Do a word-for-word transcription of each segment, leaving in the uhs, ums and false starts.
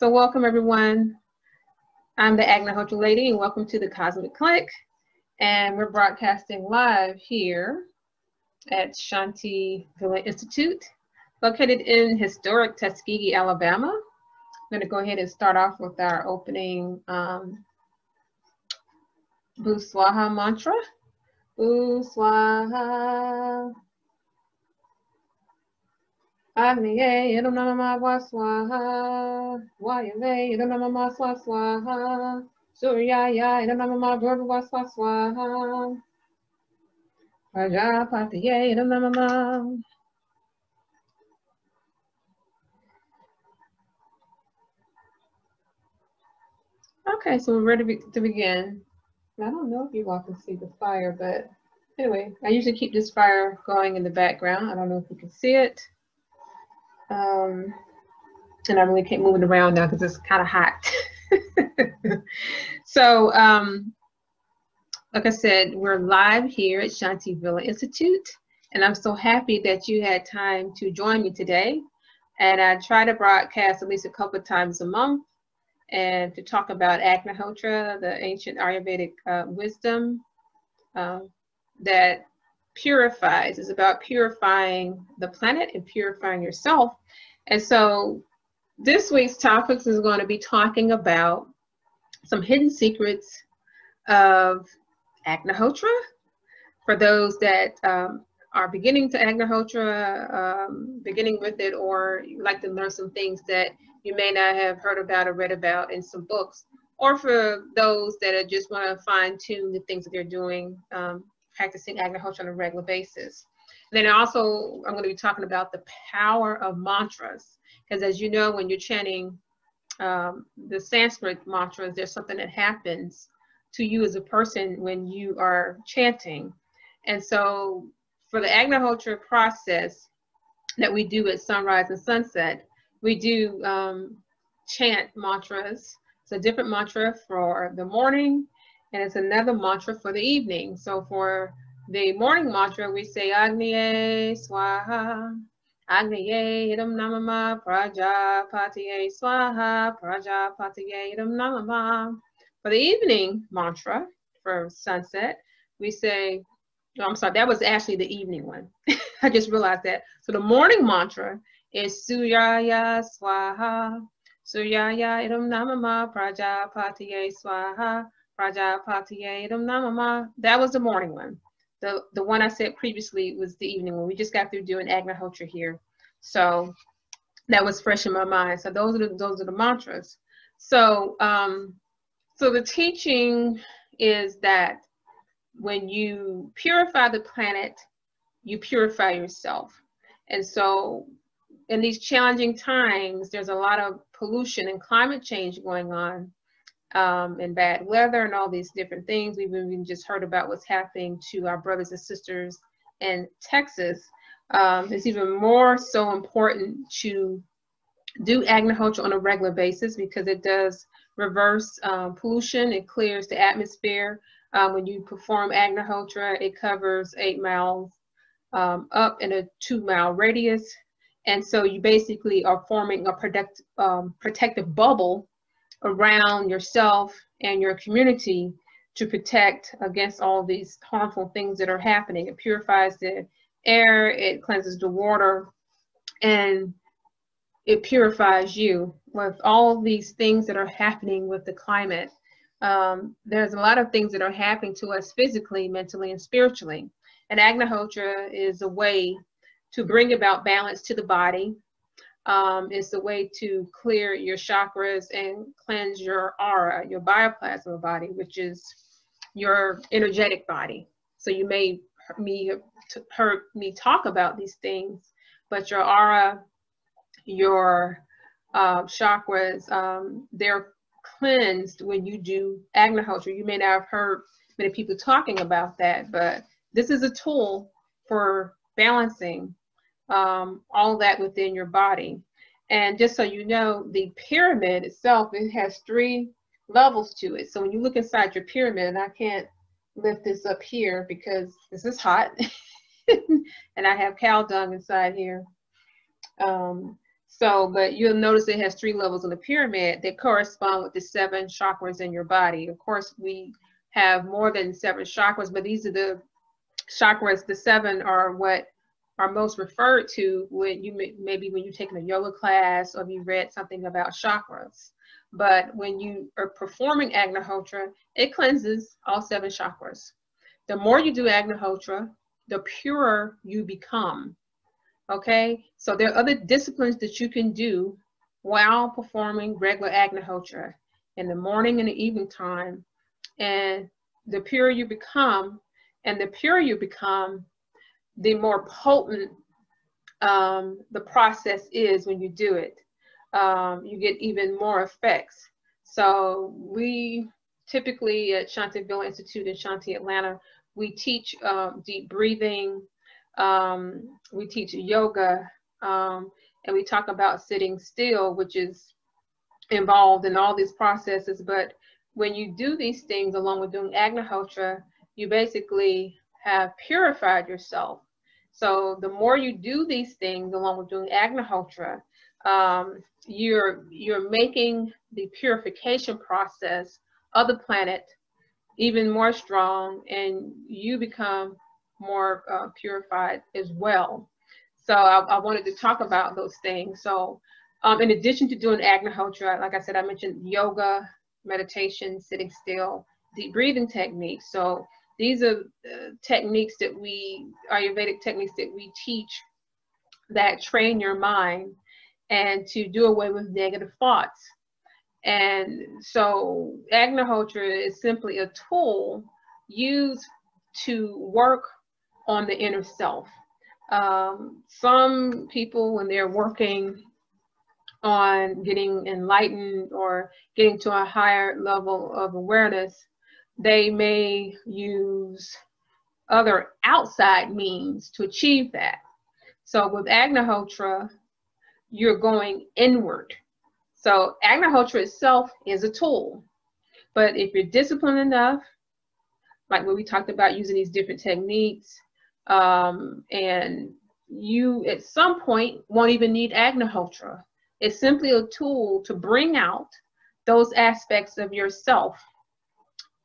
So welcome everyone. I'm the Agnihotra lady and welcome to the Cosmic Clinic. And we're broadcasting live here at Shanti Villa Institute, located in historic Tuskegee, Alabama. I'm gonna go ahead and start off with our opening um, Bhuswaha mantra. Bhuswaha. Agnaye Yidam Namah Swaha, Vayave Yidam Namah Swaha, Suyaya Yidam Namah Swaha, Praja Patiye Swaha. Okay, so we're ready to begin. I don't know if you all can see the fire, but anyway, I usually keep this fire going in the background. I don't know if you can see it. Um, and I really can't move it around now because it's kind of hot. So, um, like I said, we're live here at Shanti Villa Institute, and I'm so happy that you had time to join me today. And I try to broadcast at least a couple of times a month and to talk about Agnihotra, the ancient Ayurvedic uh, wisdom uh, that purifies. It's about purifying the planet and purifying yourself. And so this week's topics is going to be talking about some hidden secrets of Agnihotra. For those that um, are beginning to Agnihotra, um, beginning with it, or you like to learn some things that you may not have heard about or read about in some books, or for those that are just want to fine tune the things that they're doing, um, practicing Agnihotra on a regular basis. And then also, I'm going to be talking about the power of mantras, because as you know, when you're chanting um, the Sanskrit mantras, there's something that happens to you as a person when you are chanting. And so for the Agnihotra process that we do at sunrise and sunset, we do um, chant mantras. It's a different mantra for the morning, and it's another mantra for the evening. So for the morning mantra, we say Agnaye Svāhā, Agnaye Yidam Namah, Praja Patiye Swaha, Praja Patiye Yidam Namah. For the evening mantra, for sunset, we say, no, I'm sorry, that was actually the evening one. I just realized that. So the morning mantra is Suyaya Swaha, Suyaya Yidam Namah, Praja Patiye Swaha, that was the morning one. The, the one I said previously was the evening one. We just got through doing Agnihotra here. So that was fresh in my mind. So those are the, those are the mantras. So, um, so the teaching is that when you purify the planet, you purify yourself. And so in these challenging times, there's a lot of pollution and climate change going on. Um, and bad weather and all these different things. We've even just heard about what's happening to our brothers and sisters in Texas. Um, it's even more so important to do Agnihotra on a regular basis because it does reverse um, pollution. It clears the atmosphere. Um, when you perform Agnihotra, it covers eight miles um, up in a two mile radius. And so you basically are forming a protect, um, protective bubble around yourself and your community to protect against all these harmful things that are happening. It purifies the air, it cleanses the water, and it purifies you. With all these things that are happening with the climate, um, there's a lot of things that are happening to us physically, mentally, and spiritually. And Agnihotra is a way to bring about balance to the body. Um, it's a way to clear your chakras and cleanse your aura, your bioplasma body, which is your energetic body. So you may me, heard me talk about these things, but your aura, your uh, chakras, um, they're cleansed when you do Agnihotra. You may not have heard many people talking about that, but this is a tool for balancing Um, all that within your body. And just so you know, the pyramid itself, it has three levels to it. So when you look inside your pyramid, and I can't lift this up here because this is hot and I have cow dung inside here. Um, So, but you'll notice it has three levels in the pyramid that correspond with the seven chakras in your body. Of course, we have more than seven chakras, but these are the chakras, the seven are what are most referred to when you may, maybe when you've taken a yoga class or you read something about chakras. But when you are performing Agnihotra, it cleanses all seven chakras. The more you do Agnihotra, the purer you become. Okay, so there are other disciplines that you can do while performing regular Agnihotra in the morning and the evening time. And the purer you become, and the purer you become, the more potent um, the process is when you do it. Um, you get even more effects. So we typically at Shanti Villa Institute in Shanti, Atlanta, we teach uh, deep breathing, um, we teach yoga, um, and we talk about sitting still, which is involved in all these processes. But when you do these things along with doing Agnihotra, you basically have purified yourself. So the more you do these things along with doing Agnihotra, um, you're, you're making the purification process of the planet even more strong, and you become more uh, purified as well. So I, I wanted to talk about those things. So um, in addition to doing Agnihotra, like I said, I mentioned yoga, meditation, sitting still, deep breathing techniques. So these are uh, techniques that we, Ayurvedic techniques that we teach that train your mind and to do away with negative thoughts. And so Agnihotra is simply a tool used to work on the inner self. Um, some people, when they're working on getting enlightened or getting to a higher level of awareness, they may use other outside means to achieve that. So with Agnihotra, you're going inward. So Agnihotra itself is a tool, but if you're disciplined enough, like when we talked about using these different techniques, um, and you at some point won't even need Agnihotra. It's simply a tool to bring out those aspects of yourself.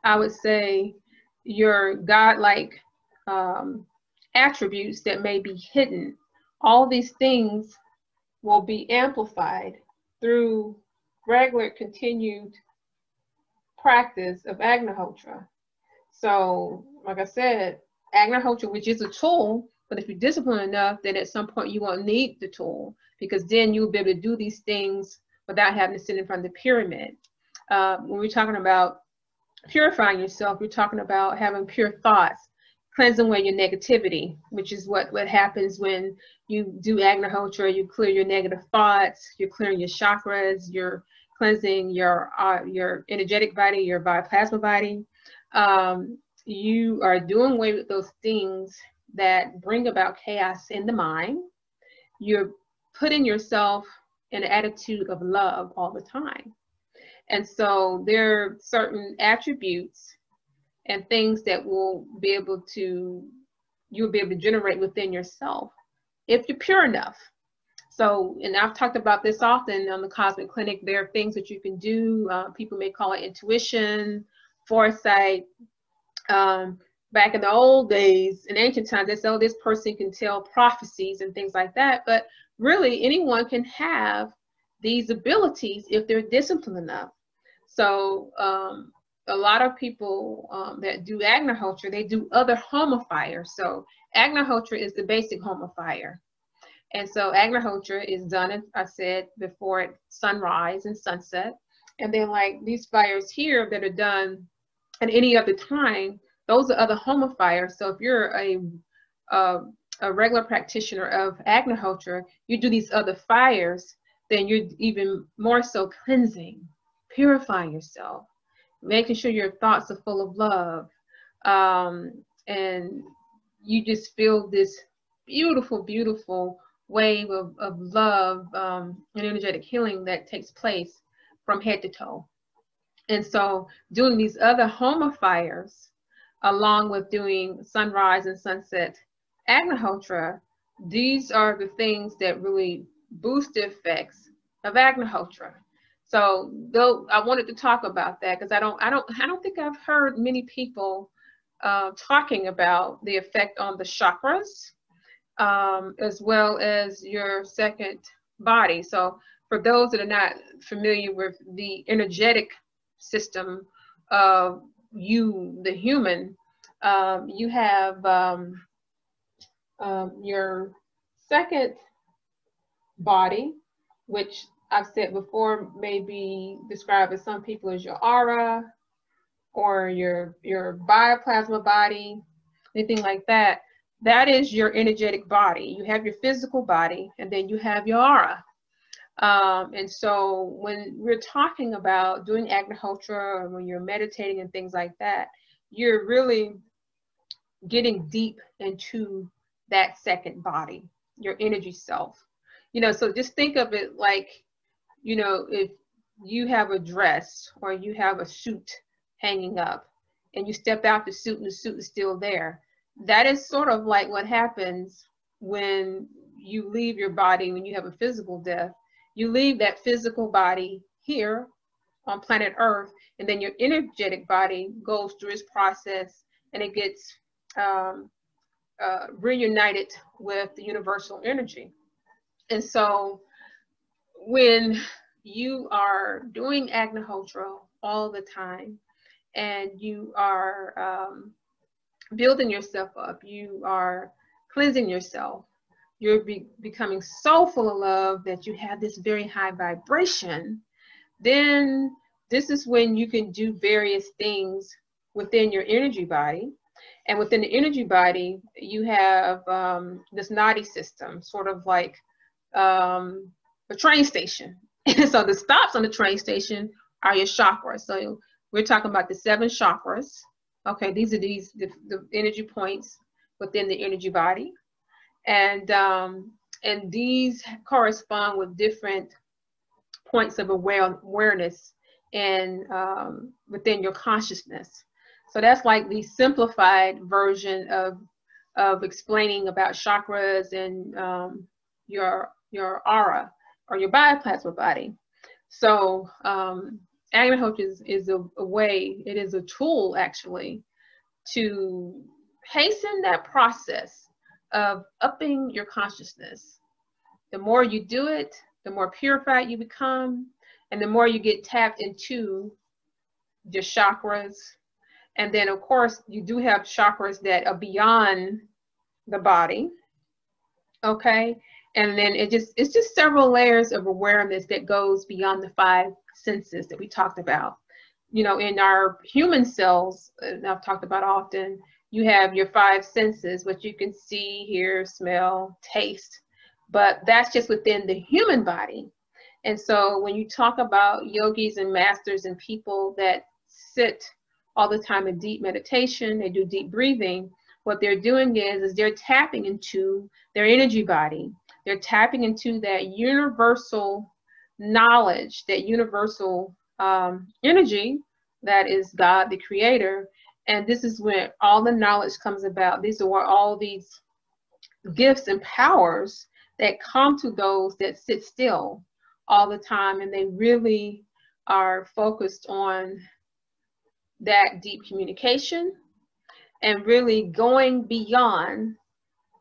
I would say your godlike um, attributes that may be hidden. All these things will be amplified through regular continued practice of Agnihotra. So, like I said, Agnihotra, which is a tool, but if you're disciplined enough, then at some point you won't need the tool, because then you'll be able to do these things without having to sit in front of the pyramid. Uh, when we're talking about purifying yourself, we're talking about having pure thoughts, cleansing away your negativity, which is what, what happens when you do Agnihotra. You clear your negative thoughts, you're clearing your chakras, you're cleansing your, uh, your energetic body, your bioplasma body. Um, you are doing away with those things that bring about chaos in the mind. You're putting yourself in an attitude of love all the time. And so there are certain attributes and things that will be able to, you'll be able to generate within yourself if you're pure enough. So, and I've talked about this often on the Cosmic Clinic, there are things that you can do. Uh, people may call it intuition, foresight. Um, back in the old days, in ancient times, they said, oh, this person can tell prophecies and things like that. But really, anyone can have these abilities if they're disciplined enough. So um, a lot of people um, that do Agnihotra, they do other homifiers. So Agnihotra is the basic homifier. And so Agnihotra is done, as I said before, at sunrise and sunset. And then like these fires here that are done at any other time, those are other homifiers. So if you're a, a, a regular practitioner of Agnihotra, you do these other fires, then you're even more so cleansing, purifying yourself, making sure your thoughts are full of love. Um, and you just feel this beautiful, beautiful wave of, of love um, and energetic healing that takes place from head to toe. And so doing these other homifiers, along with doing sunrise and sunset Agnihotra, these are the things that really boost effects of Agnihotra. So though I wanted to talk about that because I don't, I don't, I don't think I've heard many people uh, talking about the effect on the chakras, um, as well as your second body. So for those that are not familiar with the energetic system of you, the human, um, you have um, um, your second body, which I've said before, may be described as some people as your aura or your your bioplasma body, anything like that. That is your energetic body. You have your physical body, and then you have your aura. Um, and so when we're talking about doing Agnihotra, or when you're meditating and things like that, you're really getting deep into that second body, your energy self. You know, so just think of it like, you know, if you have a dress or you have a suit hanging up and you step out the suit and the suit is still there, that is sort of like what happens when you leave your body, when you have a physical death. You leave that physical body here on planet Earth, and then your energetic body goes through its process and it gets um, uh, reunited with the universal energy. And so when you are doing Agnihotra all the time and you are um, building yourself up, you are cleansing yourself, you're be becoming so full of love that you have this very high vibration, then this is when you can do various things within your energy body. And within the energy body, you have um, this nadi system, sort of like um a train station. So the stops on the train station are your chakras. So we're talking about the seven chakras. Okay, these are these the, the energy points within the energy body, and um and these correspond with different points of aware, awareness and um within your consciousness. So that's like the simplified version of of explaining about chakras and um your your aura or your bioplasma body. So um, Agnihotra is, is a, a way, it is a tool actually to hasten that process of upping your consciousness. The more you do it, the more purified you become, and the more you get tapped into your chakras. And then of course, you do have chakras that are beyond the body, okay? And then it just, it's just several layers of awareness that goes beyond the five senses that we talked about. You know, in our human cells, and I've talked about often, you have your five senses, which you can see, hear, smell, taste, but that's just within the human body. And so when you talk about yogis and masters and people that sit all the time in deep meditation, they do deep breathing, what they're doing is, is they're tapping into their energy body. They're tapping into that universal knowledge, that universal um, energy that is God, the creator. And this is when all the knowledge comes about. These are where all these gifts and powers that come to those that sit still all the time. And they really are focused on that deep communication and really going beyond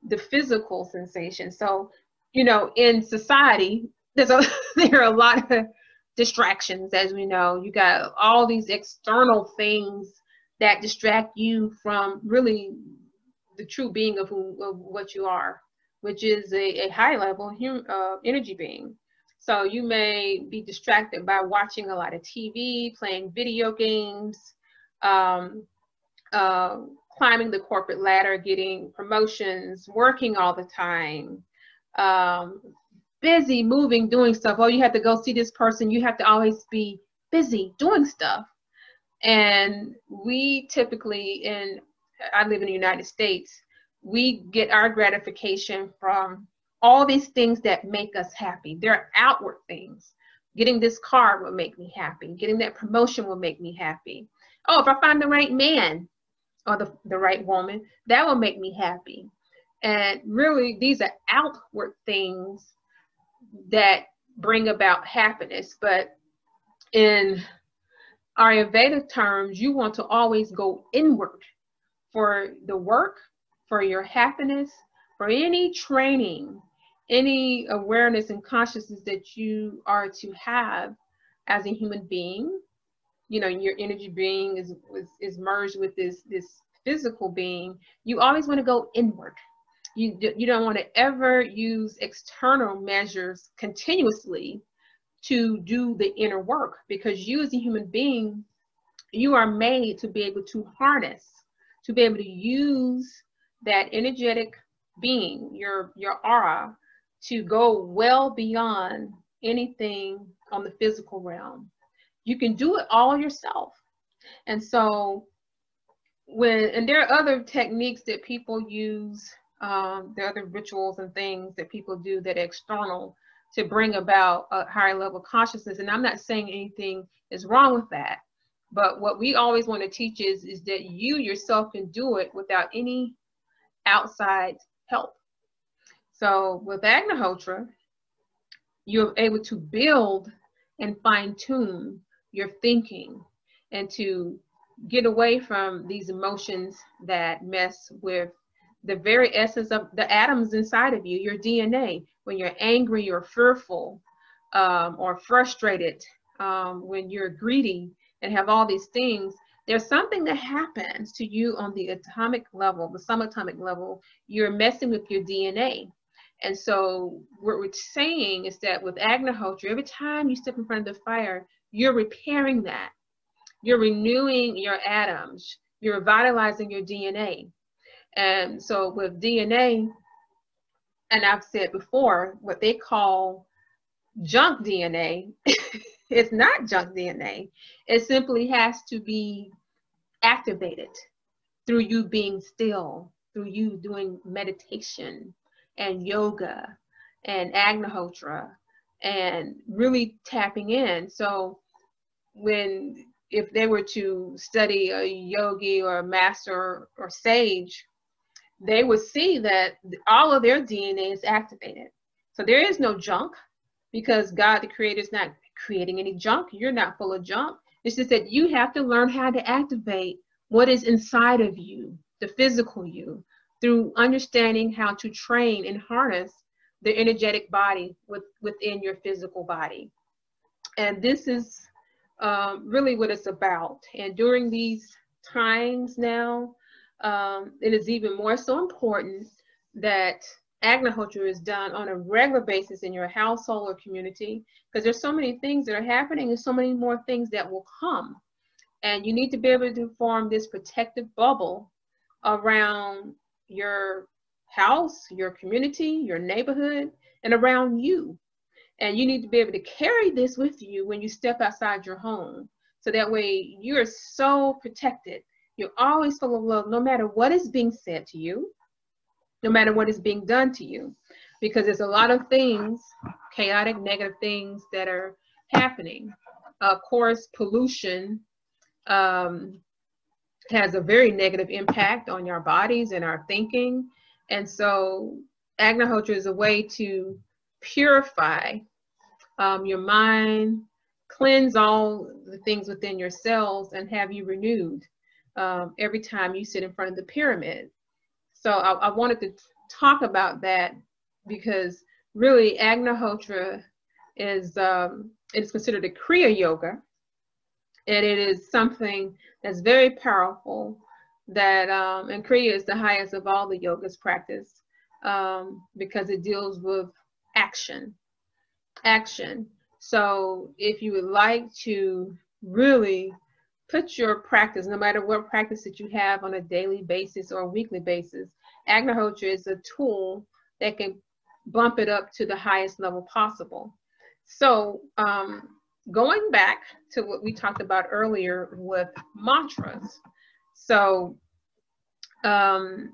the physical sensation. So, you know, in society, there's a, there are a lot of distractions, as we know. You got all these external things that distract you from really the true being of, who, of what you are, which is a, a high level human, uh, energy being. So you may be distracted by watching a lot of T V, playing video games, um, uh, climbing the corporate ladder, getting promotions, working all the time, um, busy, moving, doing stuff. Oh, you have to go see this person. You have to always be busy doing stuff. And we typically, and I live in the United States, we get our gratification from all these things that make us happy. They're outward things. Getting this car will make me happy. Getting that promotion will make me happy. Oh, if I find the right man, or the, the right woman, that will make me happy. And really, these are outward things that bring about happiness. But in Ayurvedic terms, you want to always go inward for the work, for your happiness, for any training, any awareness and consciousness that you are to have as a human being. You know, your energy being is, is, is merged with this, this physical being. You always want to go inward. You, you don't want to ever use external measures continuously to do the inner work, because you as a human being, you are made to be able to harness, to be able to use that energetic being, your, your aura, to go well beyond anything on the physical realm. You can do it all yourself. And so when, and there are other techniques that people use, um, there are other rituals and things that people do that are external to bring about a higher level of consciousness. And I'm not saying anything is wrong with that, but what we always want to teach is, is that you yourself can do it without any outside help. So with Agnihotra, you're able to build and fine-tune your thinking and to get away from these emotions that mess with the very essence of the atoms inside of you, your D N A. When you're angry or fearful um, or frustrated, um, when you're greedy and have all these things, there's something that happens to you on the atomic level, the subatomic level. You're messing with your D N A. And so what we're saying is that with Agnihotra, every time you step in front of the fire, you're repairing that. You're renewing your atoms. You're revitalizing your D N A. And so with D N A, and I've said before, what they call junk D N A, it's not junk D N A. It simply has to be activated through you being still, through you doing meditation and yoga and Agnihotra and really tapping in. So when, if they were to study a yogi or a master or sage, they would see that all of their D N A is activated. So there is no junk, because God, the Creator, is not creating any junk. You're not full of junk. It's just that you have to learn how to activate what is inside of you, the physical you, through understanding how to train and harness the energetic body with, within your physical body. And this is um, really what it's about. And during these times now, Um, it is even more so important that Agnihotra is done on a regular basis in your household or community, because there's so many things that are happening and so many more things that will come. And you need to be able to form this protective bubble around your house, your community, your neighborhood, and around you. And you need to be able to carry this with you when you step outside your home. So that way you're so protected. You're always full of love, no matter what is being said to you, no matter what is being done to you, because there's a lot of things, chaotic, negative things that are happening. Of course, pollution um, has a very negative impact on our bodies and our thinking. And so Agnihotra is a way to purify um, your mind, cleanse all the things within your cells, and have you renewed. Um, every time you sit in front of the pyramid. So I, I wanted to talk about that, because really Agnihotra is um, it's considered a Kriya yoga, and it is something that's very powerful that um, and Kriya is the highest of all the yogas practice, um, because it deals with action action. So if you would like to really put your practice, no matter what practice that you have on a daily basis or a weekly basis, Agnihotra is a tool that can bump it up to the highest level possible. So um, going back to what we talked about earlier with mantras. So um,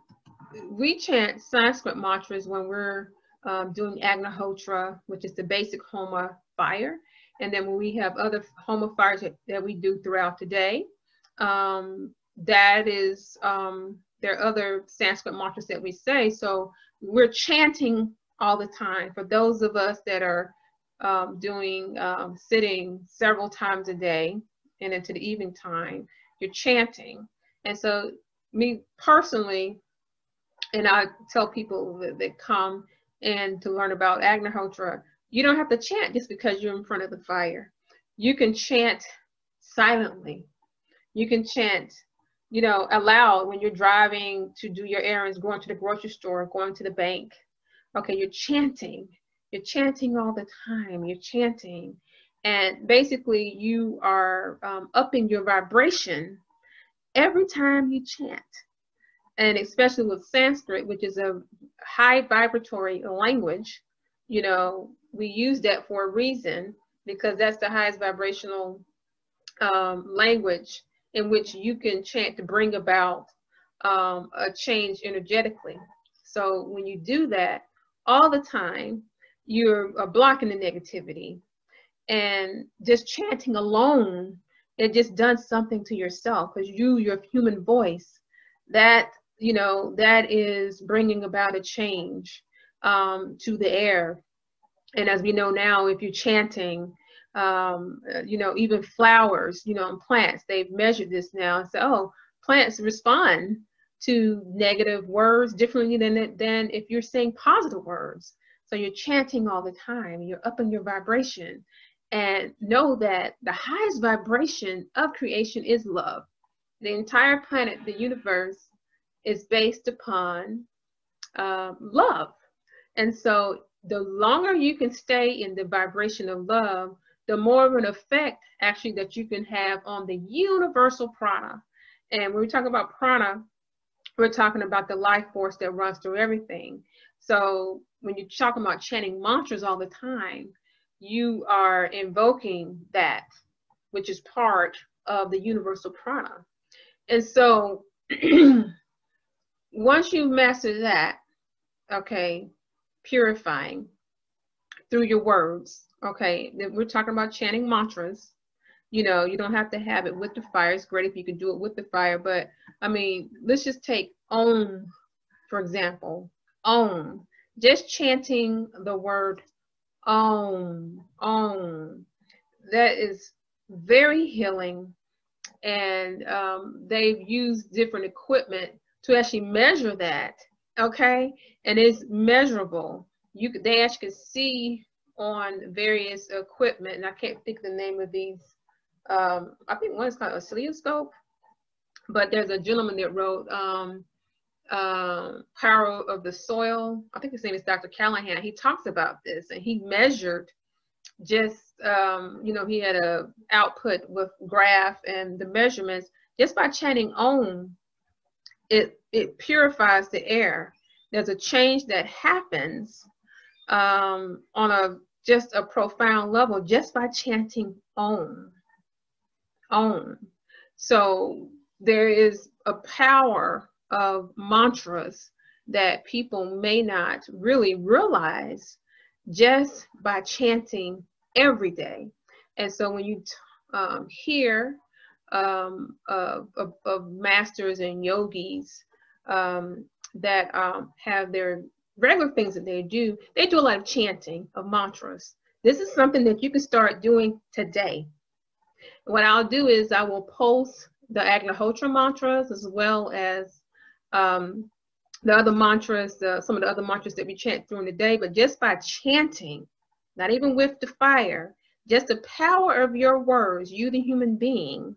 we chant Sanskrit mantras when we're um, doing Agnihotra, which is the basic Homa fire. And then when we have other homa fires that we do throughout the day, um, that is, um, there are other Sanskrit mantras that we say. So we're chanting all the time. For those of us that are um, doing um, sitting several times a day and into the evening time, you're chanting. And so me personally, and I tell people that, that come and to learn about Agnihotra, you don't have to chant just because you're in front of the fire. You can chant silently. You can chant, you know, aloud when you're driving to do your errands, going to the grocery store, going to the bank. Okay, you're chanting. You're chanting all the time. You're chanting. And basically you are um, upping your vibration every time you chant. And especially with Sanskrit, which is a high vibratory language, you know, we use that for a reason, because that's the highest vibrational um, language in which you can chant to bring about um, a change energetically. So when you do that all the time, you're uh, blocking the negativity. And just chanting alone, it just does something to yourself, because you, your human voice, that, you know, that is bringing about a change um, to the air. And as we know now, if you're chanting, um, you know, even flowers, you know, and plants, they've measured this now and said, oh, plants respond to negative words differently than, than if you're saying positive words. So you're chanting all the time, you're upping your vibration. And know that the highest vibration of creation is love. The entire planet, the universe, is based upon uh, love. And so the longer you can stay in the vibration of love, the more of an effect actually that you can have on the universal prana. And when we talk about prana, we're talking about the life force that runs through everything. So when you're talking about chanting mantras all the time, you are invoking that, which is part of the universal prana. And so once you master that, okay, purifying through your words, okay, then we're talking about chanting mantras. You know, you don't have to have it with the fire. It's great if you can do it with the fire, but I mean, let's just take Om, for example. Om, just chanting the word Om, Om, that is very healing. And um, they've used different equipment to actually measure that, okay? And it's measurable. You could, they actually could see on various equipment, and I can't think the name of these. Um, I think one's called oscilloscope, but there's a gentleman that wrote um, uh, Power of the Soil. I think his name is Doctor Callahan. He talks about this, and he measured just, um, you know, he had a output with graph and the measurements. Just by chanting Om, it, it purifies the air. There's a change that happens um, on a, just a profound level, just by chanting Om, Om. So there is a power of mantras that people may not really realize just by chanting every day. And so when you um, hear um, of, of, of masters and yogis um, that um, have their regular things that they do, they do a lot of chanting of mantras. This is something that you can start doing today. What I'll do is I will post the Agnihotra mantras, as well as um, the other mantras, uh, some of the other mantras that we chant during the day. But just by chanting, not even with the fire, just the power of your words, you the human being,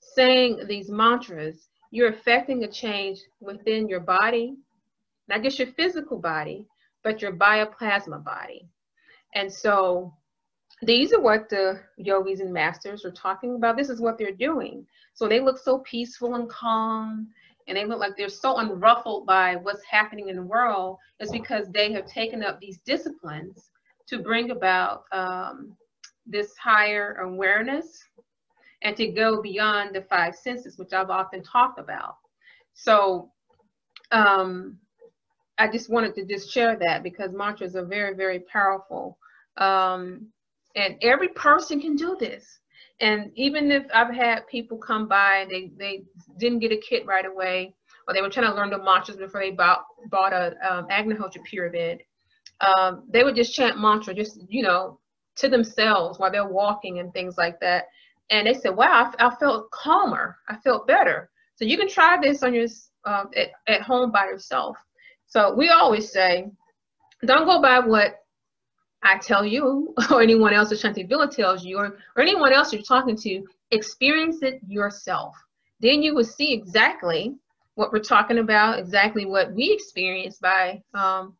saying these mantras, you're affecting a change within your body, not just your physical body, but your bioplasma body. And so these are what the yogis and masters are talking about. This is what they're doing. So they look so peaceful and calm, and they look like they're so unruffled by what's happening in the world. It's because they have taken up these disciplines to bring about um, this higher awareness and to go beyond the five senses, which I've often talked about. So um, I just wanted to just share that, because mantras are very, very powerful. Um, and every person can do this. And even if I've had people come by, they, they didn't get a kit right away, or they were trying to learn the mantras before they bought, bought a um, Agnihotra pyramid. um, they would just chant mantra, just, you know, to themselves while they're walking and things like that. And they said, wow, I, I felt calmer. I felt better. So you can try this on your, um, at, at home by yourself. So we always say, don't go by what I tell you or anyone else at Shanti Villa tells you, or, or anyone else you're talking to. Experience it yourself. Then you will see exactly what we're talking about, exactly what we experience by um,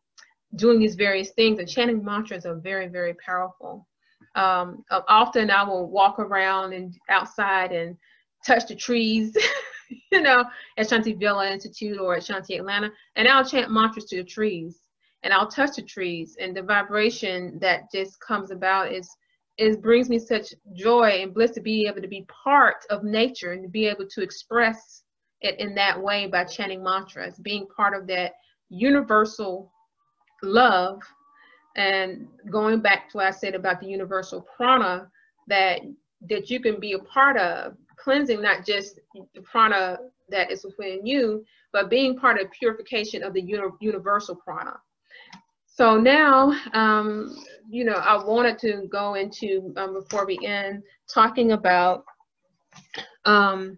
doing these various things. And chanting mantras are very, very powerful. Um, often I will walk around and outside and touch the trees, you know, at Shanti Villa Institute or at Shanti Atlanta, and I'll chant mantras to the trees, and I'll touch the trees, and the vibration that just comes about is, it brings me such joy and bliss to be able to be part of nature and to be able to express it in that way by chanting mantras, being part of that universal love. And going back to what I said about the universal prana that, that you can be a part of, cleansing not just the prana that is within you, but being part of purification of the uni universal prana. So now, um, you know, I wanted to go into, um, before we end, talking about, um,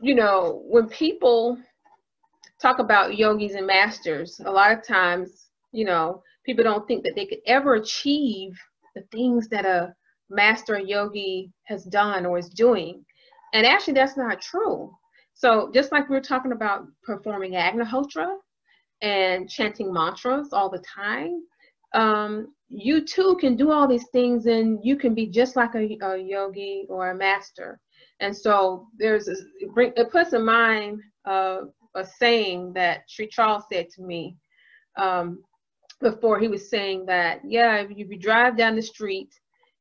you know, when people talk about yogis and masters, a lot of times, you know, people don't think that they could ever achieve the things that a master yogi has done or is doing. And actually, that's not true. So just like we were talking about performing Agnihotra and chanting mantras all the time, um, you too can do all these things, and you can be just like a, a yogi or a master. And so there's a, it puts in mind uh, a saying that Sri Charan said to me um, before. He was saying that, yeah, if you drive down the street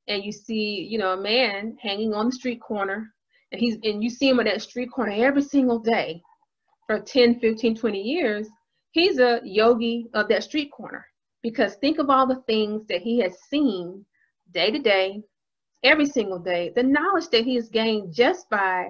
and you see, you know, a man hanging on the street corner, and he's and you see him at that street corner every single day for ten, fifteen, twenty years, he's a yogi of that street corner, because think of all the things that he has seen day to day, every single day, the knowledge that he has gained just by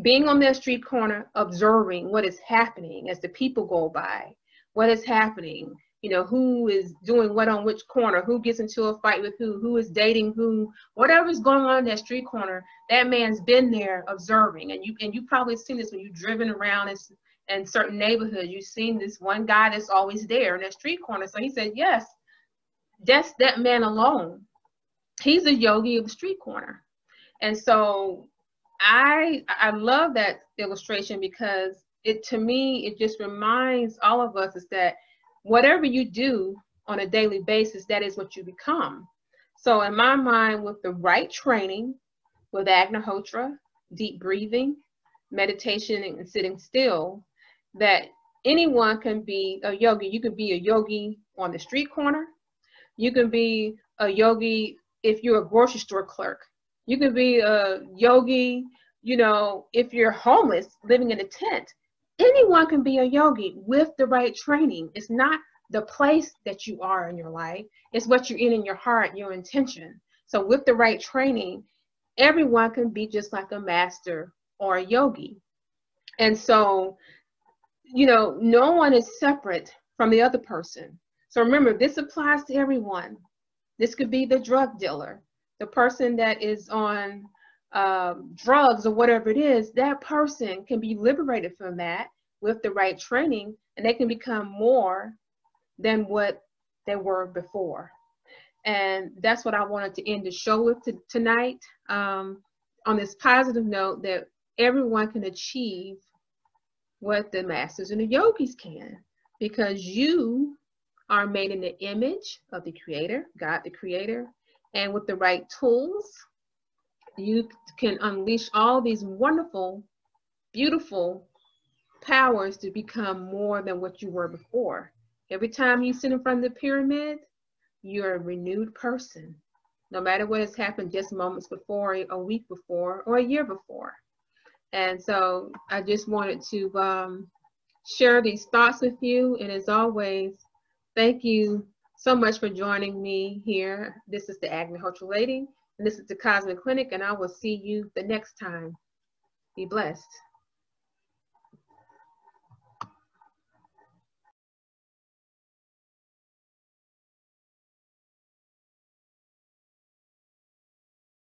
being on that street corner, observing what is happening as the people go by, what is happening, you know, who is doing what on which corner, who gets into a fight with who, who is dating who, whatever's going on in that street corner, that man's been there observing. And you and you probably seen this when you've driven around and in certain neighborhoods, you've seen this one guy that's always there in that street corner. So he said, yes, that's that man alone. He's a yogi of the street corner. And so I, I love that illustration, because it, to me, it just reminds all of us is that whatever you do on a daily basis, that is what you become. So in my mind, with the right training, with Agnihotra, deep breathing, meditation, and sitting still, that anyone can be a yogi. You can be a yogi on the street corner. You can be a yogi if you're a grocery store clerk. You can be a yogi, you know, if you're homeless, living in a tent. Anyone can be a yogi with the right training. It's not the place that you are in your life. It's what you're in in your heart, your intention. So with the right training, everyone can be just like a master or a yogi. And so, you know, no one is separate from the other person. So remember, this applies to everyone. This could be the drug dealer, the person that is on um, drugs or whatever it is. That person can be liberated from that with the right training, and they can become more than what they were before. And that's what I wanted to end the show with tonight, um, on this positive note that everyone can achieve what the masters and the yogis can, because you are made in the image of the creator, God the creator, and with the right tools, you can unleash all these wonderful, beautiful powers to become more than what you were before. Every time you sit in front of the pyramid, you're a renewed person, no matter what has happened just moments before, a week before, or a year before. And so I just wanted to um, share these thoughts with you. And as always, thank you so much for joining me here. This is the Agnihotra Lady, and this is the Cosmic Clinic, and I will see you the next time. Be blessed.